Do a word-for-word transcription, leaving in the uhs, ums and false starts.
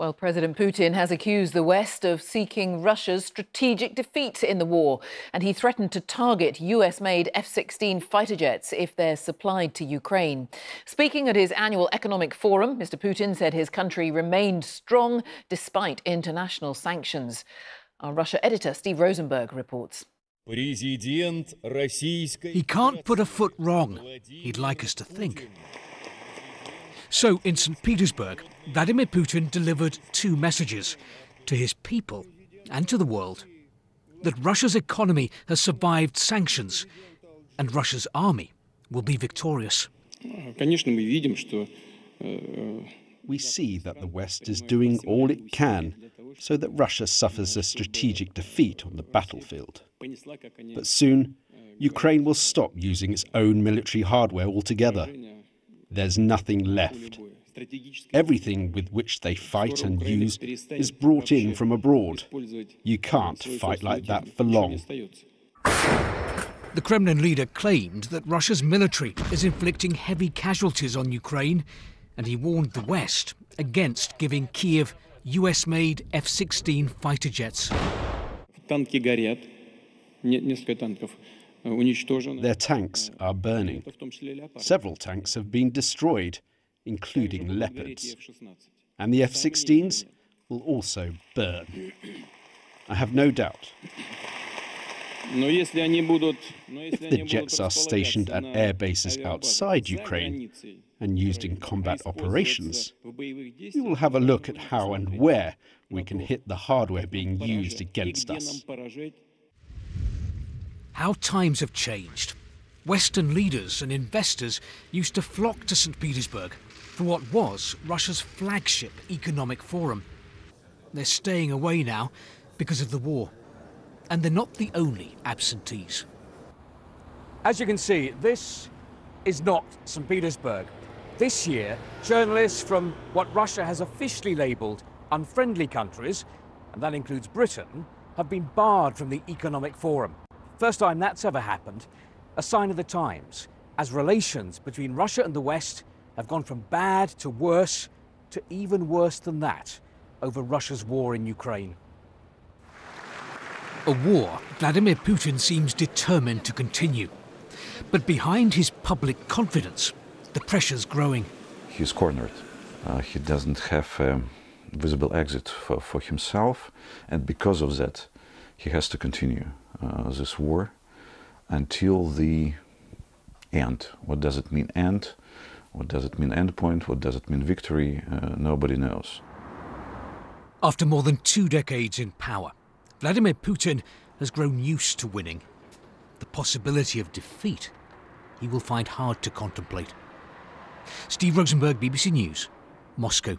Well, President Putin has accused the West of seeking Russia's strategic defeat in the war, and he threatened to target U S-made F sixteen fighter jets if they're supplied to Ukraine. Speaking at his annual economic forum, Mister Putin said his country remained strong despite international sanctions. Our Russia editor, Steve Rosenberg, reports. He can't put a foot wrong, he'd like us to think. So, in Saint Petersburg, Vladimir Putin delivered two messages to his people and to the world: that Russia's economy has survived sanctions and Russia's army will be victorious. We see that the West is doing all it can so that Russia suffers a strategic defeat on the battlefield. But soon, Ukraine will stop using its own military hardware altogether. There's nothing left. Everything with which they fight and use is brought in from abroad. You can't fight like that for long. The Kremlin leader claimed that Russia's military is inflicting heavy casualties on Ukraine, and he warned the West against giving Kyiv U S-made F sixteen fighter jets. Their tanks are burning. Several tanks have been destroyed, including Leopards. And the F sixteens will also burn. I have no doubt. If the jets are stationed at air bases outside Ukraine and used in combat operations, we will have a look at how and where we can hit the hardware being used against us. How times have changed. Western leaders and investors used to flock to Saint Petersburg for what was Russia's flagship economic forum. They're staying away now because of the war. And they're not the only absentees. As you can see, this is not Saint Petersburg. This year, journalists from what Russia has officially labelled unfriendly countries, and that includes Britain, have been barred from the economic forum. First time that's ever happened, a sign of the times, as relations between Russia and the West have gone from bad to worse, to even worse than that, over Russia's war in Ukraine. A war Vladimir Putin seems determined to continue. But behind his public confidence, the pressure's growing. He's cornered. Uh, he doesn't have a visible exit for, for himself, and because of that, he has to continue uh, this war until the end. What does it mean end? What does it mean end point? What does it mean victory? Uh, nobody knows. After more than two decades in power, Vladimir Putin has grown used to winning. The possibility of defeat he will find hard to contemplate. Steve Rosenberg, B B C News, Moscow.